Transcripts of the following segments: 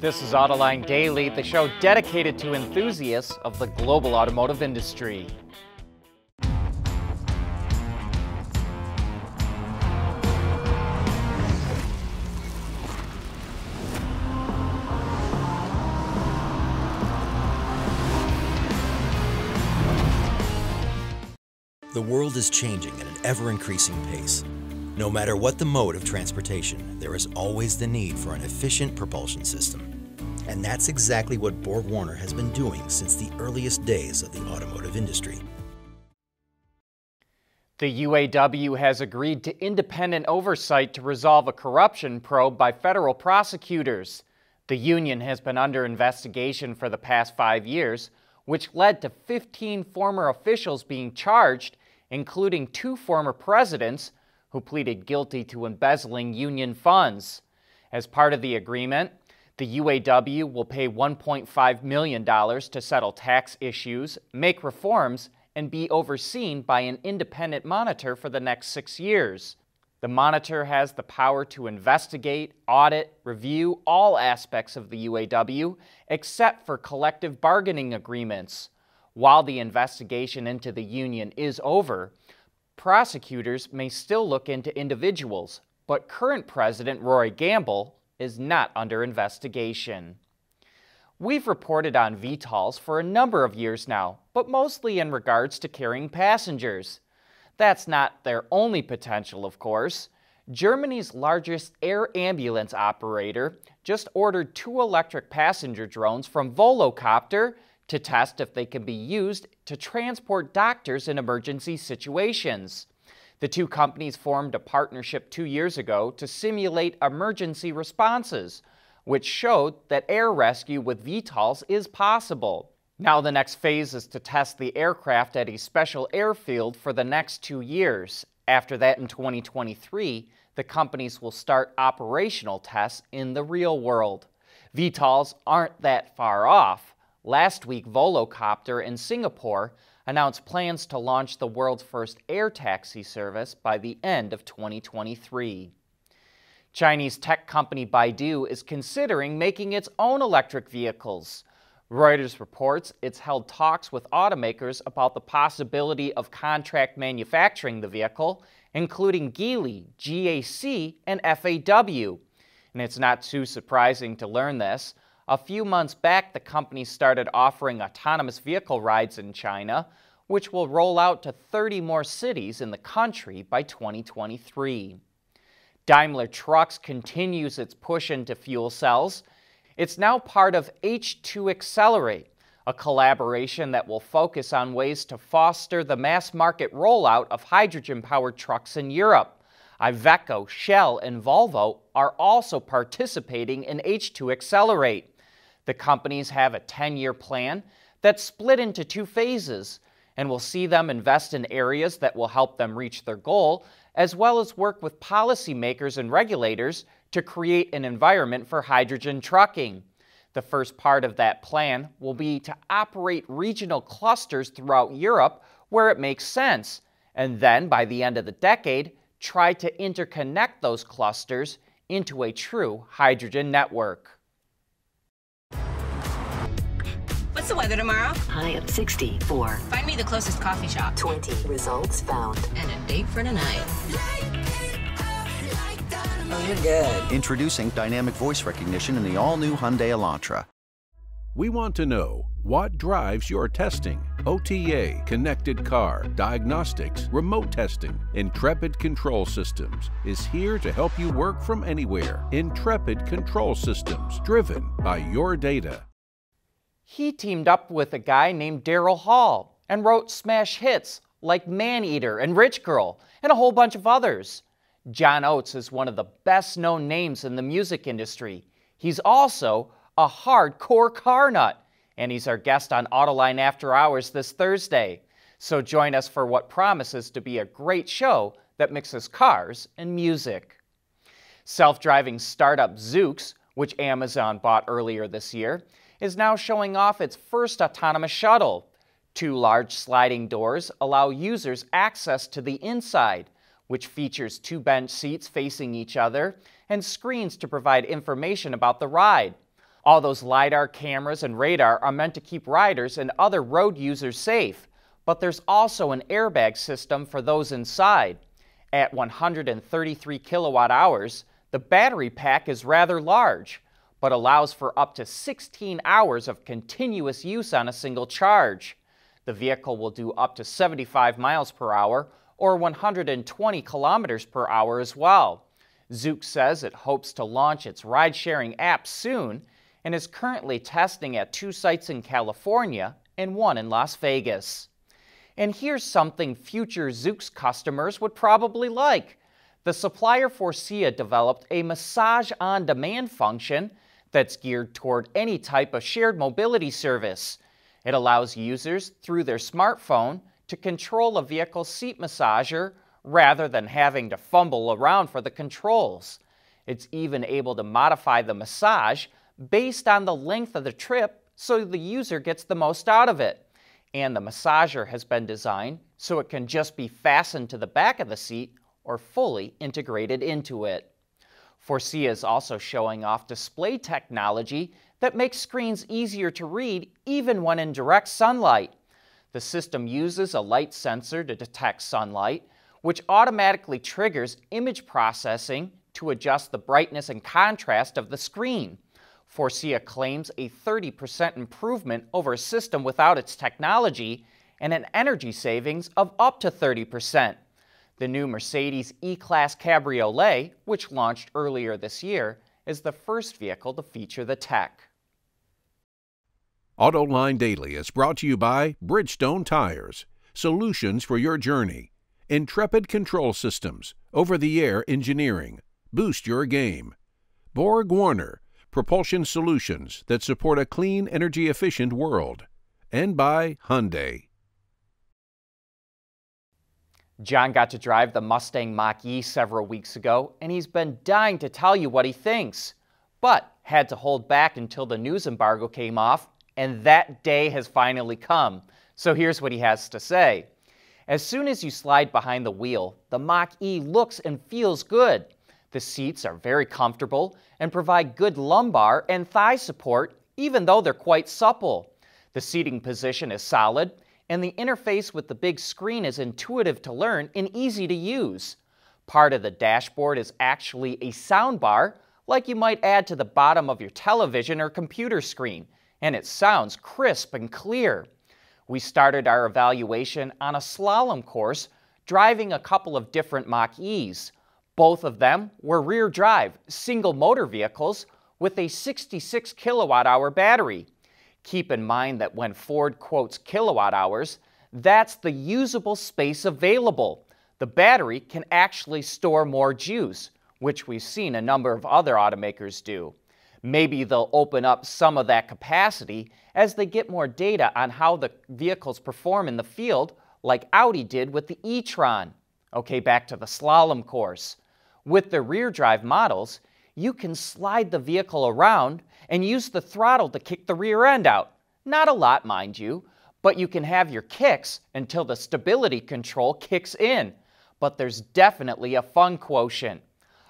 This is Autoline Daily, the show dedicated to enthusiasts of the global automotive industry. The world is changing at an ever-increasing pace. No matter what the mode of transportation, there is always the need for an efficient propulsion system. And that's exactly what BorgWarner has been doing since the earliest days of the automotive industry. The UAW has agreed to independent oversight to resolve a corruption probe by federal prosecutors. The union has been under investigation for the past 5 years, which led to 15 former officials being charged, including two former presidents who pleaded guilty to embezzling union funds. As part of the agreement, the UAW will pay $1.5 million to settle tax issues, make reforms, and be overseen by an independent monitor for the next 6 years. The monitor has the power to investigate, audit, review all aspects of the UAW, except for collective bargaining agreements. While the investigation into the union is over, prosecutors may still look into individuals, but current President Rory Gamble is not under investigation. We've reported on VTOLs for a number of years now, but mostly in regards to carrying passengers. That's not their only potential, of course. Germany's largest air ambulance operator just ordered two electric passenger drones from Volocopter to test if they can be used to transport doctors in emergency situations. The two companies formed a partnership 2 years ago to simulate emergency responses, which showed that air rescue with VTOLs is possible. Now the next phase is to test the aircraft at a special airfield for the next 2 years. After that, in 2023, the companies will start operational tests in the real world. VTOLs aren't that far off. Last week, Volocopter in Singapore announced plans to launch the world's first air taxi service by the end of 2023. Chinese tech company Baidu is considering making its own electric vehicles. Reuters reports it's held talks with automakers about the possibility of contract manufacturing the vehicle, including Geely, GAC, and FAW. And it's not too surprising to learn this. A few months back, the company started offering autonomous vehicle rides in China, which will roll out to 30 more cities in the country by 2023. Daimler Trucks continues its push into fuel cells. It's now part of H2 Accelerate, a collaboration that will focus on ways to foster the mass-market rollout of hydrogen-powered trucks in Europe. Iveco, Shell, and Volvo are also participating in H2 Accelerate. The companies have a 10-year plan that's split into two phases, and will see them invest in areas that will help them reach their goal, as well as work with policymakers and regulators to create an environment for hydrogen trucking. The first part of that plan will be to operate regional clusters throughout Europe where it makes sense, and then by the end of the decade, try to interconnect those clusters into a true hydrogen network. What's the weather tomorrow? High of 64. Find me the closest coffee shop. 20 results found. And a date for tonight. Oh, you're good. Introducing dynamic voice recognition in the all-new Hyundai Elantra. We want to know what drives your testing. OTA, connected car, diagnostics, remote testing. Intrepid Control Systems is here to help you work from anywhere. Intrepid Control Systems, driven by your data. He teamed up with a guy named Daryl Hall and wrote smash hits like Man-Eater and Rich Girl and a whole bunch of others. John Oates is one of the best-known names in the music industry. He's also a hardcore car nut, and he's our guest on Autoline After Hours this Thursday. So join us for what promises to be a great show that mixes cars and music. Self-driving startup Zoox, which Amazon bought earlier this year, is now showing off its first autonomous shuttle. Two large sliding doors allow users access to the inside, which features two bench seats facing each other and screens to provide information about the ride. All those LiDAR cameras and radar are meant to keep riders and other road users safe, but there's also an airbag system for those inside. At 133 kilowatt-hours, the battery pack is rather large, but allows for up to 16 hours of continuous use on a single charge. The vehicle will do up to 75 miles per hour or 120 kilometers per hour as well. Zoox says it hopes to launch its ride-sharing app soon and is currently testing at 2 sites in California and 1 in Las Vegas. And here's something future Zoox customers would probably like. The supplier Faurecia developed a massage-on-demand function that's geared toward any type of shared mobility service. It allows users, through their smartphone, to control a vehicle's seat massager rather than having to fumble around for the controls. It's even able to modify the massage based on the length of the trip so the user gets the most out of it. And the massager has been designed so it can just be fastened to the back of the seat or fully integrated into it. Faurecia is also showing off display technology that makes screens easier to read even when in direct sunlight. The system uses a light sensor to detect sunlight, which automatically triggers image processing to adjust the brightness and contrast of the screen. Faurecia claims a 30% improvement over a system without its technology and an energy savings of up to 30%. The new Mercedes E-Class Cabriolet, which launched earlier this year, is the first vehicle to feature the tech. Autoline Daily is brought to you by Bridgestone Tires, solutions for your journey, Intrepid Control Systems, over-the-air engineering, boost your game, BorgWarner, propulsion solutions that support a clean, energy-efficient world, and by Hyundai. John got to drive the Mustang Mach-E several weeks ago, and he's been dying to tell you what he thinks, but had to hold back until the news embargo came off, and that day has finally come. So here's what he has to say. As soon as you slide behind the wheel, the Mach-E looks and feels good. The seats are very comfortable and provide good lumbar and thigh support, even though they're quite supple. The seating position is solid, and the interface with the big screen is intuitive to learn and easy to use. Part of the dashboard is actually a soundbar, like you might add to the bottom of your television or computer screen, and it sounds crisp and clear. We started our evaluation on a slalom course, driving a couple of different Mach-Es. Both of them were rear-drive, single-motor vehicles with a 66 kilowatt-hour battery. Keep in mind that when Ford quotes kilowatt-hours, that's the usable space available. The battery can actually store more juice, which we've seen a number of other automakers do. Maybe they'll open up some of that capacity as they get more data on how the vehicles perform in the field, like Audi did with the e-tron. Okay, back to the slalom course. With the rear-drive models, you can slide the vehicle around and use the throttle to kick the rear end out. Not a lot, mind you, but you can have your kicks until the stability control kicks in. But there's definitely a fun quotient.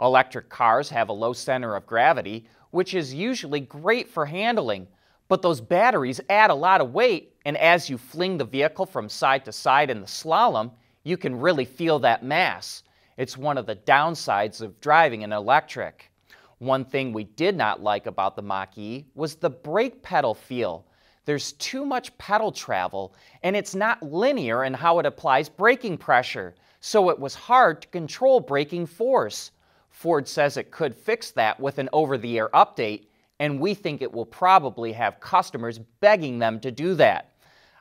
Electric cars have a low center of gravity, which is usually great for handling. But those batteries add a lot of weight, and as you fling the vehicle from side to side in the slalom, you can really feel that mass. It's one of the downsides of driving an electric. One thing we did not like about the Mach-E was the brake pedal feel. There's too much pedal travel, and it's not linear in how it applies braking pressure, so it was hard to control braking force. Ford says it could fix that with an over-the-air update, and we think it will probably have customers begging them to do that.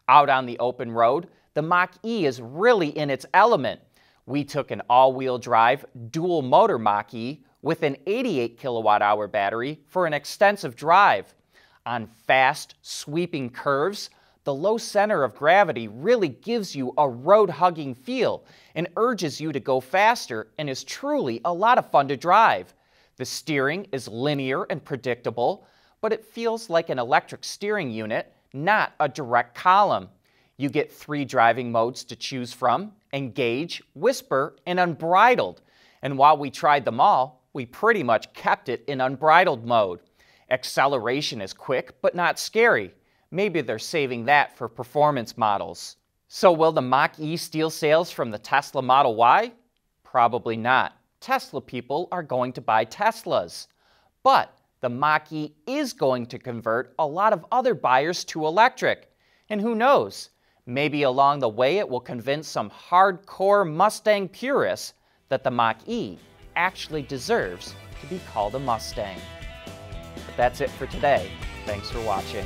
Out on the open road, the Mach-E is really in its element. We took an all-wheel drive, dual-motor Mach-E with an 88 kilowatt-hour battery for an extensive drive. On fast, sweeping curves, the low center of gravity really gives you a road-hugging feel and urges you to go faster and is truly a lot of fun to drive. The steering is linear and predictable, but it feels like an electric steering unit, not a direct column. You get 3 driving modes to choose from: Engage, Whisper, and Unbridled. And while we tried them all, we pretty much kept it in unbridled mode. Acceleration is quick, but not scary. Maybe they're saving that for performance models. So will the Mach-E steal sales from the Tesla Model Y? Probably not. Tesla people are going to buy Teslas. But the Mach-E is going to convert a lot of other buyers to electric. And who knows? Maybe along the way it will convince some hardcore Mustang purists that the Mach-E actually deserves to be called a Mustang. But that's it for today. Thanks for watching.